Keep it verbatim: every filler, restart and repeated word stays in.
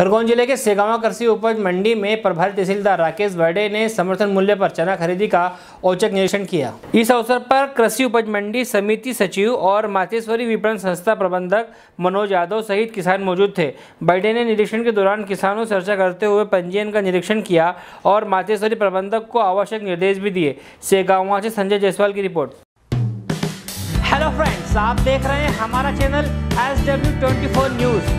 खरगोन जिले के सेगावा कृषि उपज मंडी में प्रभारी तहसीलदार राकेश बर्डे ने समर्थन मूल्य पर चना खरीदी का औचक निरीक्षण किया। इस अवसर पर कृषि उपज मंडी समिति सचिव और माथेश्वरी विपणन संस्था प्रबंधक मनोज यादव सहित किसान मौजूद थे। बर्डे ने निरीक्षण के दौरान किसानों से चर्चा करते हुए पंजीयन का निरीक्षण किया और माथेश्वरी प्रबंधक को आवश्यक निर्देश भी दिए। सेगावा से संजय जायसवाल की रिपोर्ट। हेलो फ्रेंड्स, आप देख रहे हैं हमारा चैनल एस डब्ल्यू चौबीस न्यूज़।